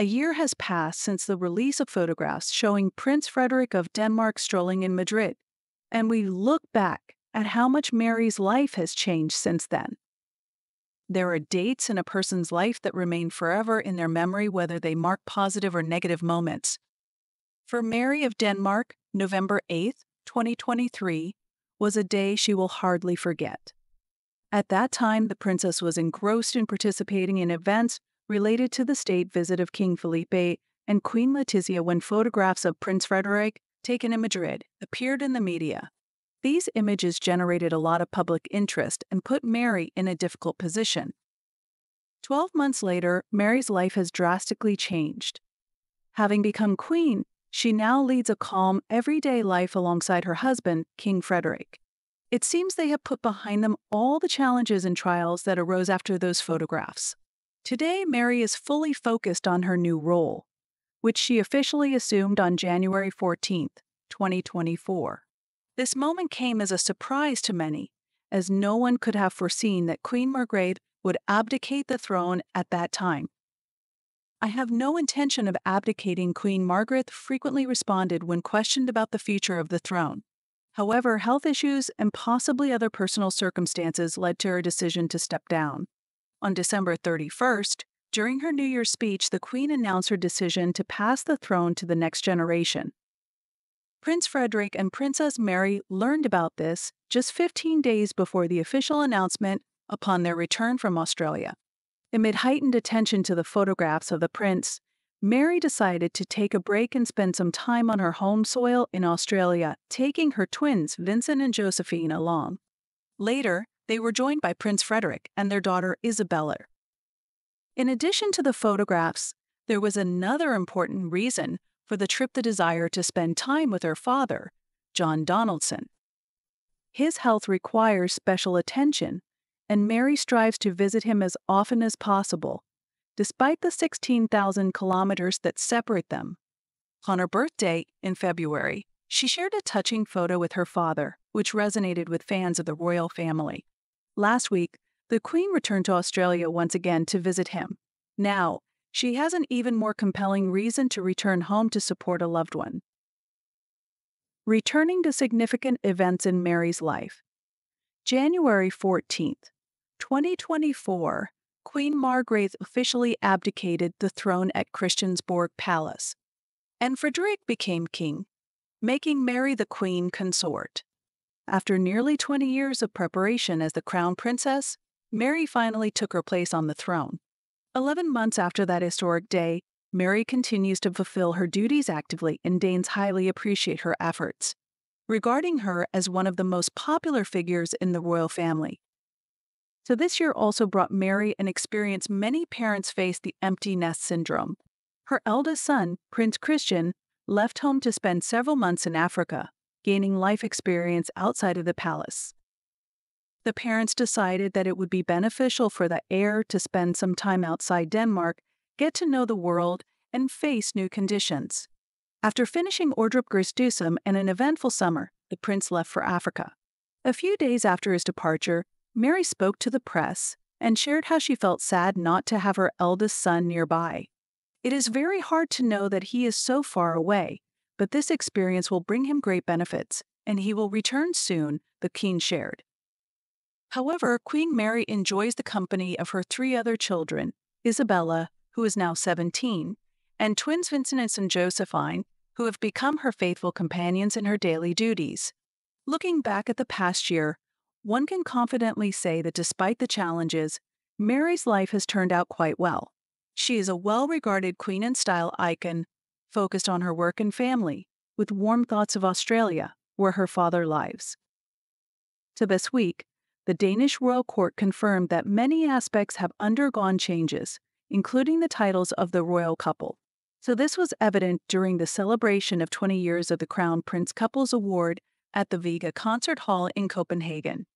A year has passed since the release of photographs showing Prince Frederik of Denmark strolling in Madrid, and we look back at how much Mary's life has changed since then. There are dates in a person's life that remain forever in their memory, whether they mark positive or negative moments. For Mary of Denmark, November 8, 2023, was a day she will hardly forget. At that time, the princess was engrossed in participating in events related to the state visit of King Felipe and Queen Letizia when photographs of Prince Frederik, taken in Madrid, appeared in the media. These images generated a lot of public interest and put Mary in a difficult position. 12 months later, Mary's life has drastically changed. Having become queen, she now leads a calm, everyday life alongside her husband, King Frederik. It seems they have put behind them all the challenges and trials that arose after those photographs. Today, Mary is fully focused on her new role, which she officially assumed on January 14, 2024. This moment came as a surprise to many, as no one could have foreseen that Queen Margrethe would abdicate the throne at that time. "I have no intention of abdicating," Queen Margrethe frequently responded when questioned about the future of the throne. However, health issues and possibly other personal circumstances led to her decision to step down. On December 31st, during her New Year's speech, the Queen announced her decision to pass the throne to the next generation. Prince Frederik and Princess Mary learned about this just 15 days before the official announcement upon their return from Australia. Amid heightened attention to the photographs of the prince, Mary decided to take a break and spend some time on her home soil in Australia, taking her twins Vincent and Josephine along. Later, they were joined by Prince Frederik and their daughter Isabella. In addition to the photographs, there was another important reason for the trip: the desire to spend time with her father, John Donaldson. His health requires special attention, and Mary strives to visit him as often as possible, despite the 16,000 kilometers that separate them. On her birthday in February, she shared a touching photo with her father, which resonated with fans of the royal family. Last week, the Queen returned to Australia once again to visit him. Now, she has an even more compelling reason to return home to support a loved one. Returning to significant events in Mary's life. January 14, 2024, Queen Margrethe officially abdicated the throne at Christiansborg Palace, and Frederik became king, making Mary the queen consort. After nearly 20 years of preparation as the crown princess, Mary finally took her place on the throne. 11 months after that historic day, Mary continues to fulfill her duties actively, and Danes highly appreciate her efforts, regarding her as one of the most popular figures in the royal family. So this year also brought Mary an experience many parents face: the empty nest syndrome. Her eldest son, Prince Christian, left home to spend several months in Africa, gaining life experience outside of the palace. The parents decided that it would be beneficial for the heir to spend some time outside Denmark, get to know the world, and face new conditions. After finishing Ordrup Gymnasium and an eventful summer, the prince left for Africa. A few days after his departure, Mary spoke to the press and shared how she felt sad not to have her eldest son nearby. "It is very hard to know that he is so far away, but this experience will bring him great benefits, and he will return soon," the Queen shared. However, Queen Mary enjoys the company of her three other children, Isabella, who is now 17, and twins Vincent and Josephine, who have become her faithful companions in her daily duties. Looking back at the past year, one can confidently say that despite the challenges, Mary's life has turned out quite well. She is a well-regarded queen and style icon, focused on her work and family, with warm thoughts of Australia, where her father lives. So this week, the Danish royal court confirmed that many aspects have undergone changes, including the titles of the royal couple. So this was evident during the celebration of 20 years of the Crown Prince Couples Award at the Vega Concert Hall in Copenhagen.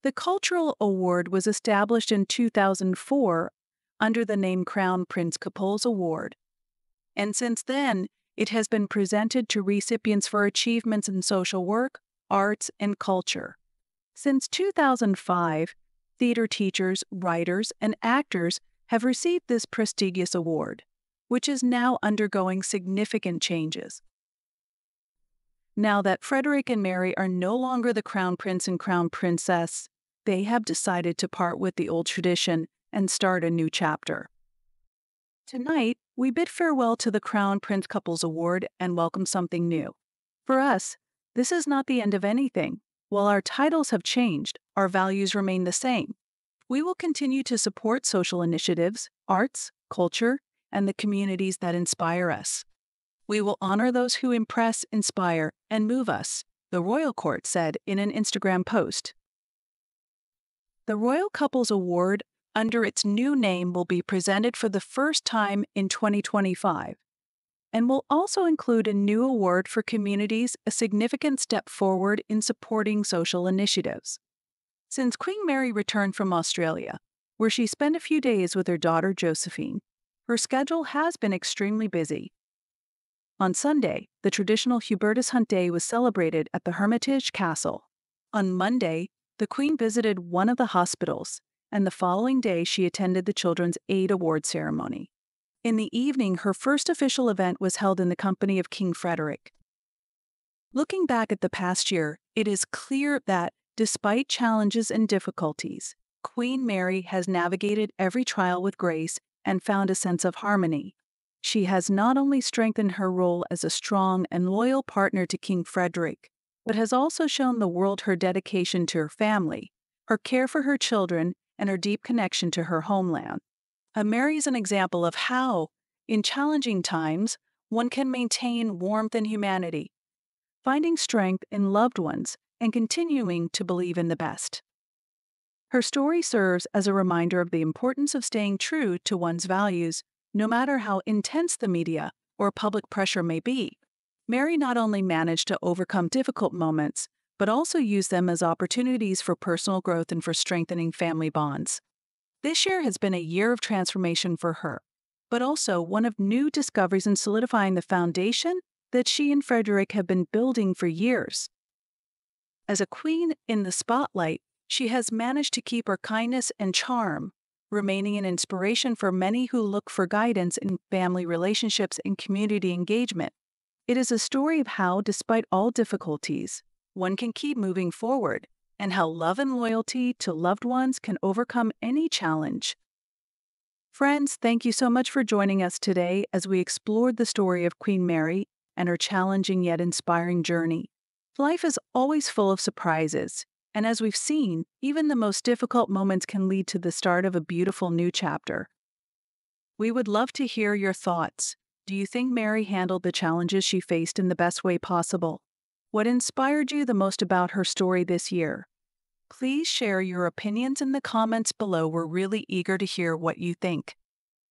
The cultural award was established in 2004 under the name Crown Prince Couples Award, and since then, it has been presented to recipients for achievements in social work, arts, and culture. Since 2005, theater teachers, writers, and actors have received this prestigious award, which is now undergoing significant changes. Now that Frederik and Mary are no longer the Crown Prince and Crown Princess, they have decided to part with the old tradition and start a new chapter. Tonight, we bid farewell to the Crown Prince Couples Award and welcome something new. For us, this is not the end of anything. While our titles have changed, our values remain the same. We will continue to support social initiatives, arts, culture, and the communities that inspire us. We will honor those who impress, inspire, and move us, the royal court said in an Instagram post. The Royal Couples Award, under its new name, will be presented for the first time in 2025, and will also include a new award for communities, a significant step forward in supporting social initiatives. Since Queen Mary returned from Australia, where she spent a few days with her daughter Josephine, her schedule has been extremely busy. On Sunday, the traditional Hubertus Hunt Day was celebrated at the Hermitage Castle. On Monday, the Queen visited one of the hospitals, and the following day she attended the Children's Aid Award ceremony. In the evening, her first official event was held in the company of King Frederik. Looking back at the past year, it is clear that, despite challenges and difficulties, Queen Mary has navigated every trial with grace and found a sense of harmony. She has not only strengthened her role as a strong and loyal partner to King Frederik, but has also shown the world her dedication to her family, her care for her children, and her deep connection to her homeland. Mary is an example of how, in challenging times, one can maintain warmth and humanity, finding strength in loved ones and continuing to believe in the best. Her story serves as a reminder of the importance of staying true to one's values, no matter how intense the media or public pressure may be. Mary not only managed to overcome difficult moments, but also used them as opportunities for personal growth and for strengthening family bonds. This year has been a year of transformation for her, but also one of new discoveries in solidifying the foundation that she and Frederik have been building for years. As a queen in the spotlight, she has managed to keep her kindness and charm, remaining an inspiration for many who look for guidance in family relationships and community engagement. It is a story of how, despite all difficulties, one can keep moving forward, and how love and loyalty to loved ones can overcome any challenge. Friends, thank you so much for joining us today as we explored the story of Queen Mary and her challenging yet inspiring journey. Life is always full of surprises, and as we've seen, even the most difficult moments can lead to the start of a beautiful new chapter. We would love to hear your thoughts. Do you think Mary handled the challenges she faced in the best way possible? What inspired you the most about her story this year? Please share your opinions in the comments below. We're really eager to hear what you think.